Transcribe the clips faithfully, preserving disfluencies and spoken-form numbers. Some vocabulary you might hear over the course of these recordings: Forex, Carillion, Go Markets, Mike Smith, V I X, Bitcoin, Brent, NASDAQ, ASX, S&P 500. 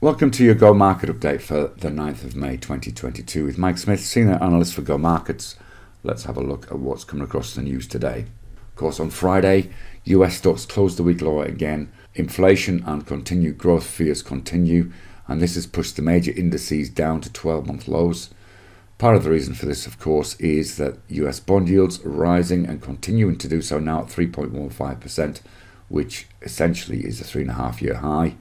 Welcome to your Go Market update for the ninth of May twenty twenty-two with Mike Smith, Senior Analyst for Go Markets. Let's have a look at what's coming across the news today. Of course, on Friday, U S stocks closed the week lower again. Inflation and continued growth fears continue, and this has pushed the major indices down to twelve-month lows. Part of the reason for this, of course, is that U S bond yields are rising and continuing to do so now at three point one five percent, which essentially is a three and a half year high.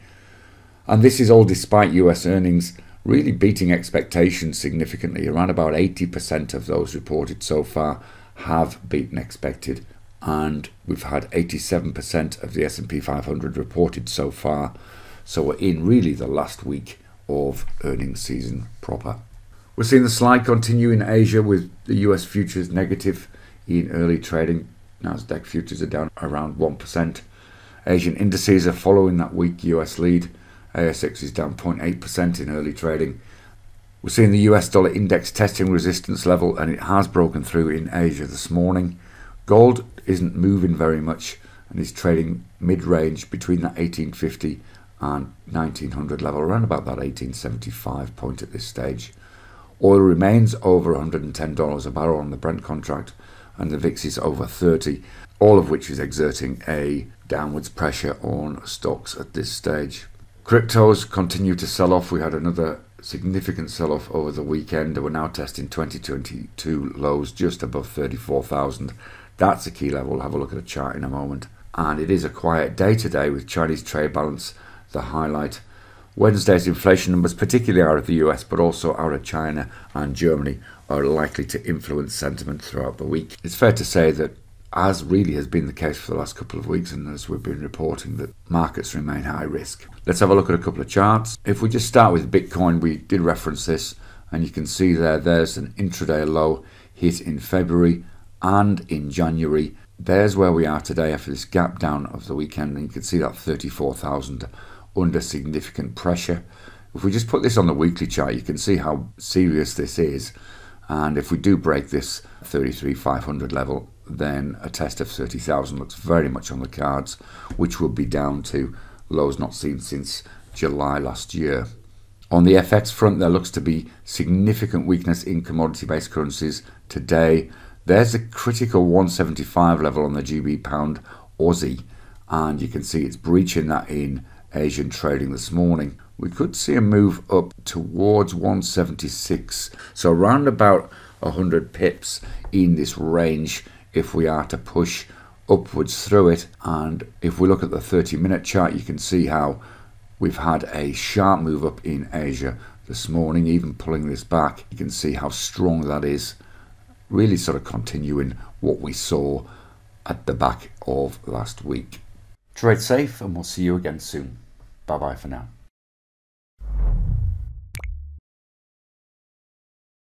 And this is all despite U S earnings really beating expectations significantly. Around about eighty percent of those reported so far have beaten expected. And we've had eighty-seven percent of the S and P five hundred reported so far. So we're in really the last week of earnings season proper. We're seeing the slide continue in Asia with the U S futures negative in early trading. NASDAQ futures are down around one percent. Asian indices are following that weak U S lead. A S X is down zero point eight percent in early trading. We're seeing the U S dollar index testing resistance level, and it has broken through in Asia this morning. Gold isn't moving very much and is trading mid-range between that eighteen fifty and nineteen hundred level, around about that eighteen seventy-five point at this stage. Oil remains over one hundred ten dollars a barrel on the Brent contract, and the V I X is over thirty, all of which is exerting a downwards pressure on stocks at this stage. Cryptos continue to sell off. We had another significant sell-off over the weekend. We're now testing twenty twenty-two lows just above thirty-four thousand. That's a key level. We'll have a look at a chart in a moment. And it is a quiet day today with Chinese trade balance the highlight. Wednesday's inflation numbers, particularly out of the U S, but also out of China and Germany, are likely to influence sentiment throughout the week. It's fair to say that, as really has been the case for the last couple of weeks and as we've been reporting, that markets remain high risk. Let's have a look at a couple of charts. If we just start with Bitcoin, we did reference this, and you can see there, there's an intraday low hit in February and in January. There's where we are today after this gap down of the weekend, and you can see that thirty-four thousand under significant pressure. If we just put this on the weekly chart, you can see how serious this is. And if we do break this thirty-three thousand five hundred level, then a test of thirty thousand looks very much on the cards, which will be down to lows not seen since July last year. On the F X front, there looks to be significant weakness in commodity-based currencies today. There's a critical one seventy-five level on the G B pound Aussie, and you can see it's breaching that in Asian trading this morning. We could see a move up towards one seventy-six, so around about one hundred pips in this range if we are to push upwards through it. And if we look at the thirty minute chart, you can see how we've had a sharp move up in Asia this morning, even pulling this back. You can see how strong that is, really sort of continuing what we saw at the back of last week. Trade safe, and we'll see you again soon. Bye bye for now.